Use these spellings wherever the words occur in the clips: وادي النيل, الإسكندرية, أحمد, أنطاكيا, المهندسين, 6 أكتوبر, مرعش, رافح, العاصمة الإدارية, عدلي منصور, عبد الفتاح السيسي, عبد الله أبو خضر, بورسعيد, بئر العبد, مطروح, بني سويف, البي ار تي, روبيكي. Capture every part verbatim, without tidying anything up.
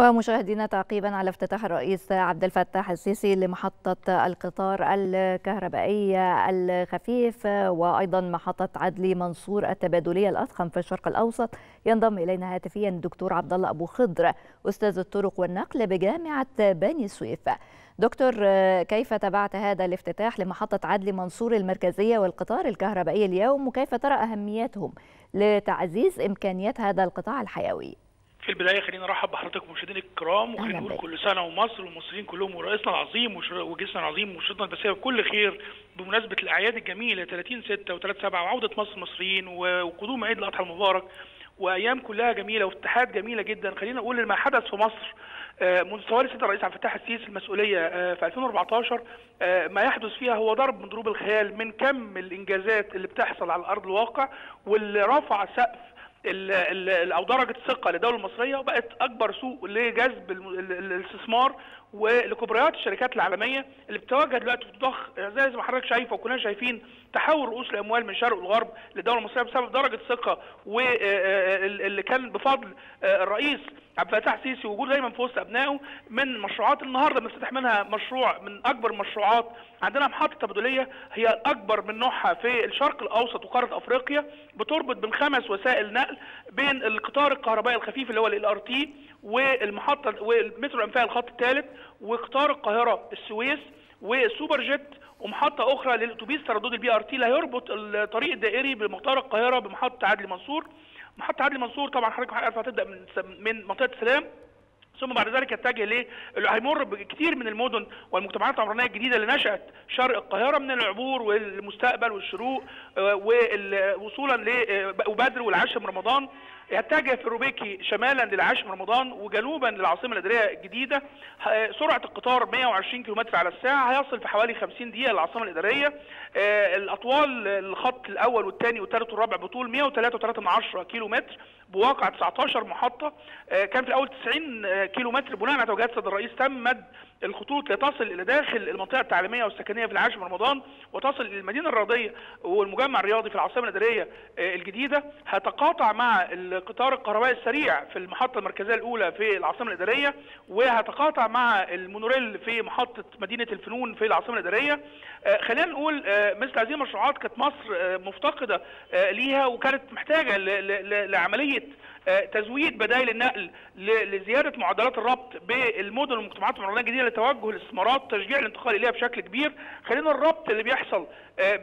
ومشاهدينا، تعقيبا على افتتاح الرئيس عبد الفتاح السيسي لمحطة القطار الكهربائية الخفيف وأيضا محطة عدلي منصور التبادلية الأضخم في الشرق الأوسط، ينضم إلينا هاتفيا الدكتور عبد الله أبو خضر، أستاذ الطرق والنقل بجامعة بني سويف. دكتور، كيف تابعت هذا الافتتاح لمحطة عدلي منصور المركزية والقطار الكهربائي اليوم، وكيف ترى أهميتهم لتعزيز إمكانيات هذا القطاع الحيوي؟ في البدايه خلينا نرحب بحضرتك ومشاهدينا الكرام، وخلينا نقول كل سنه ومصر والمصريين كلهم ورئيسنا العظيم وجيشنا العظيم ومشرتنا الباسيه بكل خير بمناسبه الاعياد الجميله ثلاثين ستة وثلاثة سبعة وعوده مصر المصريين وقدوم عيد الاضحى المبارك، وايام كلها جميله وافتتاحات جميله جدا. خلينا نقول لما حدث في مصر منذ تولي السيد الرئيس عبد الفتاح السيسي المسؤوليه في ألفين وأربعة عشر، ما يحدث فيها هو ضرب من ضروب الخيال من كم الانجازات اللي بتحصل على ارض الواقع، واللي رفع سقف أو درجة الثقة للدولة المصرية، وبقت أكبر سوق لجذب الاستثمار ولكبريات الشركات العالميه اللي بتواجه دلوقتي في ضخ زي ما حضرتك شايفه، وكلنا شايفين تحول رؤوس الاموال من شرق الغرب للدوله المصريه بسبب درجه الثقه واللي كان بفضل الرئيس عبد الفتاح السيسي وجوده دايما في وسط ابنائه من مشروعات. النهارده بنفتتح منها مشروع من اكبر المشروعات، عندنا محطه تبادليه هي الاكبر من نوعها في الشرق الاوسط وقاره افريقيا، بتربط بين خمس وسائل نقل بين القطار الكهربائي الخفيف اللي هو الار تي والمحطه والمترو الانفاق الخط الثالث وقطار القاهره السويس وسوبر جيت، ومحطه اخرى للاتوبيس تردد البي ار تي اللي هيربط الطريق الدائري بمطار القاهره بمحطه عدلي منصور. محطه عدلي منصور طبعا حضرتك عارف هتبدا من من منطقه السلام، ثم بعد ذلك يتجه ليه؟ اللي هيمر بكثير من المدن والمجتمعات العمرانيه الجديده اللي نشات شرق القاهره من العبور والمستقبل والشروق ووصولا لبدر والعاشر من رمضان. يتجه في روبيكي شمالا للعاشر من رمضان وجنوبا للعاصمه الاداريه الجديده. سرعه القطار مئة وعشرين كيلومتر على الساعه، هيصل في حوالي خمسين دقيقه للعاصمه الاداريه. الاطوال الخط الاول والثاني والثالث والرابع بطول مئة وثلاثة وثلاثة من عشرة كيلومتر بواقع تسعة عشر محطه. كان في الاول تسعين كيلومتر بناء على توجيهات السيد الرئيس تم مد الخطوط لتصل الى داخل المنطقه التعليميه والسكنيه في العاشر من رمضان وتصل للمدينه الرياضيه والمجمع الرياضي في العاصمه الاداريه الجديده. هتقاطع مع القطار الكهربائي السريع في المحطه المركزيه الاولى في العاصمه الاداريه، وهتقاطع مع المونوريل في محطه مدينه الفنون في العاصمه الاداريه. خلينا نقول مثل هذه المشروعات كانت مصر مفتقده ليها، وكانت محتاجه لعمليه تزويد بدائل النقل لزياده معدلات الربط بالمدن والمجتمعات العمرانيه الجديده لتوجه الاستثمارات وتشجيع الانتقال اليها بشكل كبير. خلينا الربط اللي بيحصل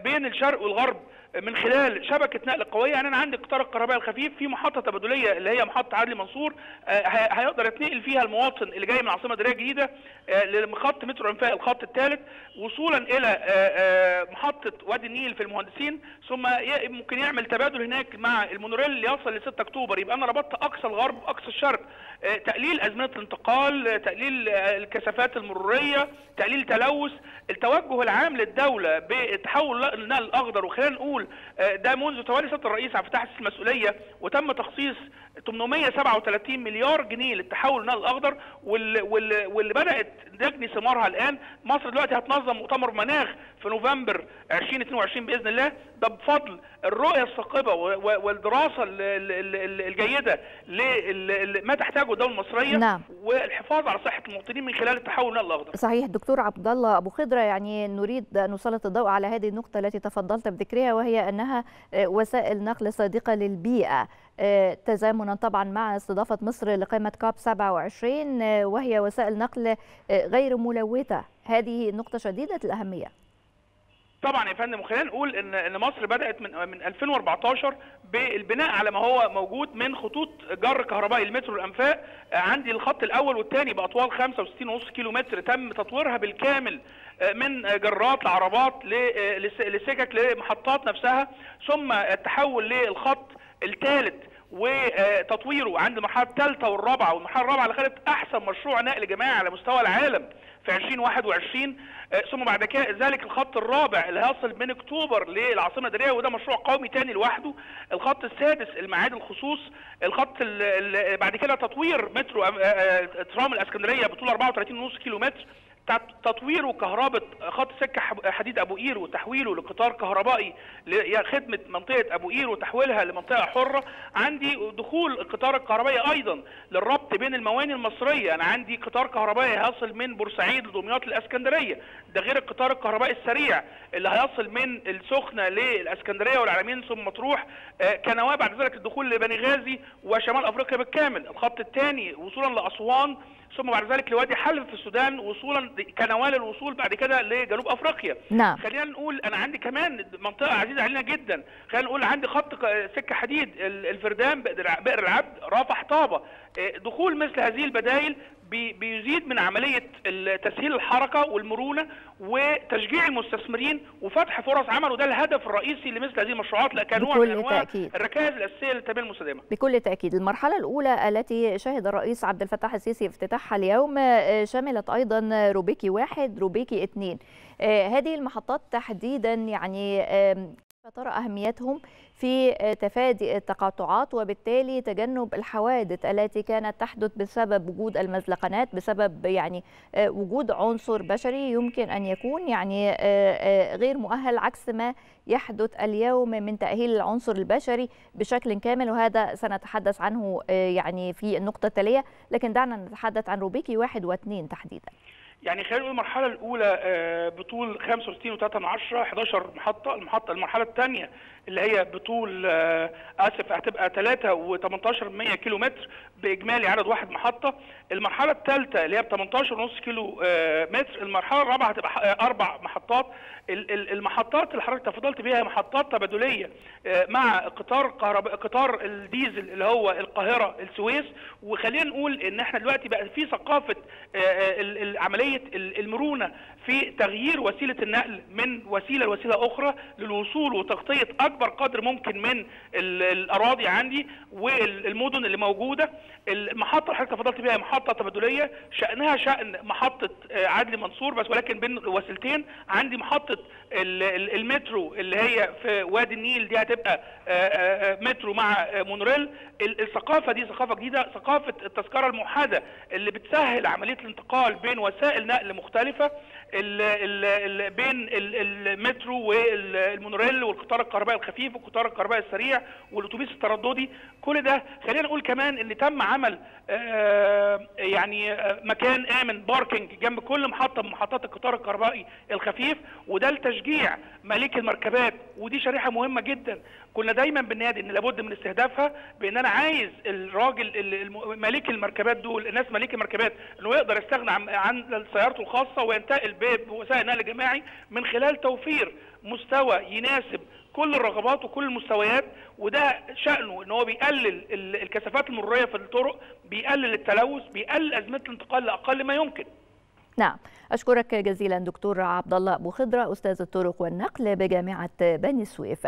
بين الشرق والغرب من خلال شبكه نقل قويه، يعني انا عندي القطار الكهربائي الخفيف في محطه تبادليه اللي هي محطه عدلي منصور هيقدر يتنقل فيها المواطن اللي جاي من العاصمه الاداريه الجديده لخط مترو انفاق الخط الثالث وصولا الى محطه وادي النيل في المهندسين، ثم ممكن يعمل تبادل هناك مع المونوريل اللي يصل ل ستة أكتوبر. يبقى انا ربطت اقصى الغرب اقصى الشرق، تقليل ازمنه الانتقال، تقليل الكثافات المروريه، تقليل التلوث. التوجه العام للدوله بتحول النقل الاخضر، وخلينا نقول ده منذ تولي سيادة الرئيس عبد الفتاح السيسي المسؤوليه، وتم تخصيص ثمانمئة وسبعة وثلاثين مليار جنيه للتحول للنقل الاخضر، واللي, واللي بدات تجني ثمارها الان. مصر دلوقتي هتنظم مؤتمر مناخ في نوفمبر ألفين واثنين وعشرين باذن الله، ده بفضل الرؤيه الثاقبه والدراسه الجيده لما تحتاجه الدوله المصريه. نعم. والحفاظ على صحه المواطنين من خلال التحول للنقل الاخضر. صحيح دكتور عبد الله ابو خضر، يعني نريد ان نسلط الضوء على هذه النقطه التي تفضلت بذكرها، وهي أنها وسائل نقل صديقة للبيئة، تزامنا طبعا مع استضافة مصر لقمة كاب سبعة وعشرين، وهي وسائل نقل غير ملوثة. هذه نقطة شديدة الأهمية طبعا يا فندم. وخلينا نقول ان ان مصر بدات من من ألفين وأربعة عشر بالبناء على ما هو موجود من خطوط جر كهربائي المترو الانفاق. عندي الخط الاول والثاني باطوال خمسة وستين ونص كيلو متر، تم تطويرها بالكامل من جرات لعربات لسكك لمحطات نفسها، ثم التحول للخط الثالث وتطويره عند المرحله الثالثه والرابعه، والمرحله الرابعه اللي خدت احسن مشروع نقل جماعي على مستوى العالم في ألفين وواحد وعشرين. ثم بعد كده ذلك الخط الرابع اللي هيصل من اكتوبر للعاصمه الاداريه، وده مشروع قومي ثاني لوحده. الخط السادس المعاد الخصوص، الخط بعد كده تطوير مترو ترام الاسكندريه بطول أربعة وثلاثين ونص كيلو متر، تطوير كهرباء خط سكة حديد أبو قير وتحويله لقطار كهربائي لخدمة منطقة أبو قير وتحويلها لمنطقة حرة. عندي دخول القطار الكهربائي أيضا للربط بين المواني المصرية، أنا عندي قطار كهربائي هيصل من بورسعيد لدمياط للإسكندرية، ده غير القطار الكهربائي السريع اللي هيصل من السخنة للإسكندرية والعلمين ثم مطروح، كنواه بعد ذلك الدخول لبني غازي وشمال أفريقيا بالكامل. الخط الثاني وصولا لأسوان ثم بعد ذلك لوادي حلب في السودان وصولا كنوال الوصول بعد كده لجنوب افريقيا. نعم. خلينا نقول انا عندي كمان منطقه عزيزه علينا جدا، خلينا نقول عندي خط سكه حديد الفردان بئر العبد رافح طابه، دخول مثل هذه البدائل بيزيد من عمليه تسهيل الحركه والمرونه وتشجيع المستثمرين وفتح فرص عمل، وده الهدف الرئيسي لمثل هذه المشروعات كنوع من انواع الركائز الاساسيه للتنميه المستدامه. بكل تاكيد. المرحله الاولى التي شهد الرئيس عبد الفتاح السيسي افتتاحها اليوم شملت ايضا روبيكي واحد روبيكي اثنين، هذه المحطات تحديدا يعني ترى أهميتهم في تفادي التقاطعات وبالتالي تجنب الحوادث التي كانت تحدث بسبب وجود المزلقانات، بسبب يعني وجود عنصر بشري يمكن أن يكون يعني غير مؤهل، عكس ما يحدث اليوم من تأهيل العنصر البشري بشكل كامل، وهذا سنتحدث عنه يعني في النقطة التالية. لكن دعنا نتحدث عن روبيكي واحد واثنين تحديدا. يعني خلينا نقول المرحلة الأولى بطول خمسة وستين وثلاثة من عشرة إحدى عشرة محطة، المحطة المرحلة الثانية اللي هي بطول آسف هتبقى ثلاثة وثمانية عشر من عشرة كيلو متر بإجمالي عدد واحد محطة، المرحلة الثالثة اللي هي ب ثمانية عشر ونص كيلو متر، المرحلة الرابعة هتبقى أربع محطات. المحطات اللي حضرتك تفضلت بيها محطات تبادلية مع قطار قطار الديزل اللي هو القاهرة السويس، وخلينا نقول إن إحنا دلوقتي بقى في ثقافة العملية المرونة في تغيير وسيلة النقل من وسيلة لوسيلة أخرى للوصول وتغطية أكبر قدر ممكن من الأراضي عندي والمدن اللي موجودة. المحطة اللي حضرتك تفضلت بيها محطة تبادلية شأنها شأن محطة عدلي منصور بس ولكن بين وسيلتين، عندي محطة المترو اللي هي في وادي النيل دي هتبقى مترو مع مونوريل. الثقافة دي ثقافة جديدة، ثقافة التذكرة الموحدة اللي بتسهل عملية الانتقال بين وسائل نقل مختلفة ال ال بين المترو والمونوريل والقطار الكهربائي الخفيف والقطار الكهربائي السريع والاتوبيس الترددي. كل ده خلينا نقول كمان ان تم عمل يعني مكان امن باركنج جنب كل محطه من محطات القطار الكهربائي الخفيف، وده لتشجيع مالك المركبات، ودي شريحه مهمه جدا كنا دايما بننادي ان لابد من استهدافها، بان انا عايز الراجل مالك المركبات دول الناس مالك المركبات انه يقدر يستغنى عن سيارته الخاصه وينتقل بوسائل النقل الجماعي من خلال توفير مستوى يناسب كل الرغبات وكل المستويات. وده شأنه ان هو بيقلل الكثافات المرورية في الطرق، بيقلل التلوث، بيقلل أزمة الانتقال لأقل ما يمكن. نعم، أشكرك جزيلا دكتور عبد الله أبو خضر أستاذ الطرق والنقل بجامعة بني سويف.